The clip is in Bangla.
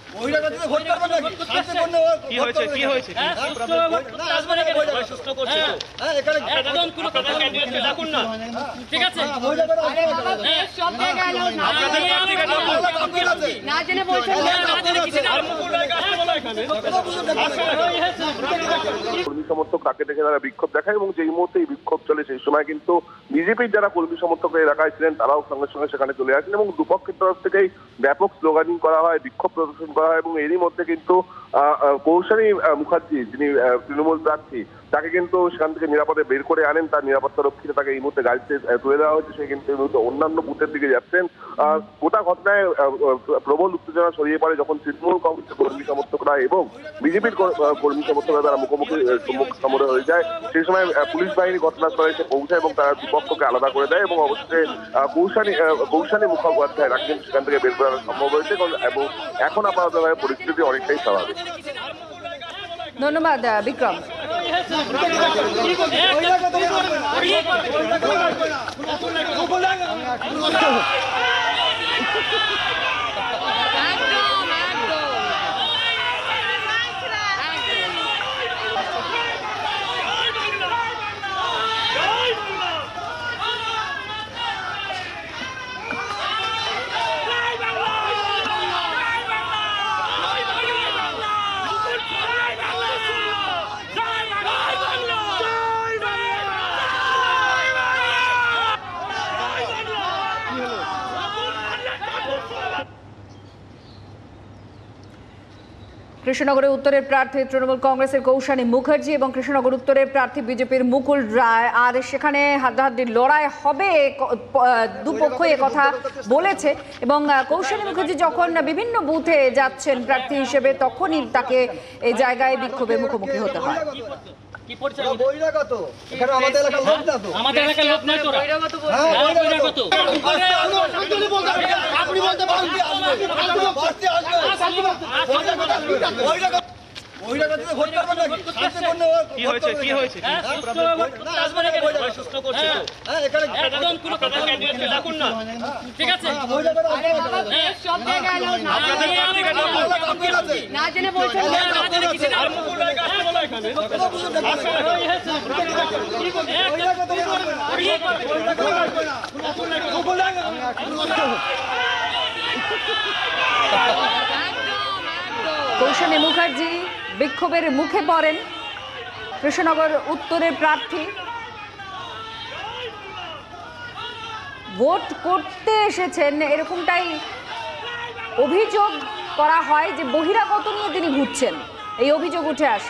কর্মী সমর্থক কাকে দেখে তারা বিক্ষোভ দেখায় এবং যেই মুহূর্তে বিক্ষোভ চলে সেই সময় কিন্তু বিজেপির যারা কর্মী সমর্থক এলাকায় ছিলেন তারাও সঙ্গে সঙ্গে সেখানে চলে আসেন এবং দুপক্ষের তরফ থেকেই ব্যাপক স্লোগানিং করা হয়, বিক্ষোভ প্রদর্শন করা হয় এবং এরই মধ্যে কিন্তু কৌশানী মুখার্জি যিনি তৃণমূল প্রার্থী তাকে কিন্তু সেখান থেকে নিরাপদে বের করে আনেন। তার নিরাপত্তা রক্ষীরা তাকে এই মুহূর্তে গাড়িতে তুলে দেওয়া হয়েছে, সে কিন্তু অন্যান্য বুথের দিকে যাচ্ছেন। গোটা ঘটনায় প্রবল উত্তেজনা ছড়িয়ে পড়ে যখন তৃণমূল কংগ্রেসের কর্মী সমর্থকরা এবং বিজেপির কর্মী সমর্থকরা তারা মুখোমুখি সম্মুখে হয়ে যায়। সেই সময় পুলিশ বাহিনী ঘটনাস্থলে এসে পৌঁছায় এবং তারা দুপক্ষকে আলাদা করে দেয় এবং অবশেষে কৌশানী মুখোপাধ্যায় তাকে সেখান থেকে বের করা সম্ভব হয়েছে এবং এখন আপাতত পরিস্থিতি অনেকটাই স্বাভাবিক। ধন্যবাদ বিক্রম। কৃষ্ণনগরের উত্তরের প্রার্থী তৃণমূল কংগ্রেসের কৌশানী মুখার্জি এবং কৃষ্ণনগর উত্তরের প্রার্থী বিজেপির মুকুল রায়, আর সেখানে হাড্ডাহাড্ডির লড়াই হবে দুপক্ষই একথা বলেছে। এবং কৌশানী মুখার্জি যখন বিভিন্ন বুথে যাচ্ছেন প্রার্থী হিসেবে তখনই তাকে এই জায়গায় বিক্ষোভের মুখোমুখি হতে হয়। কৌশানী মুখার্জি বিক্ষোভের মুখে পড়েন, কৃষ্ণনগর উত্তরের প্রার্থী। ভোট করতে এসেছেন এরকমটাই অভিযোগ করা হয় যে বহিরাগত নিয়ে তিনি ঘুরছেন, এই অভিযোগ উঠে আসে।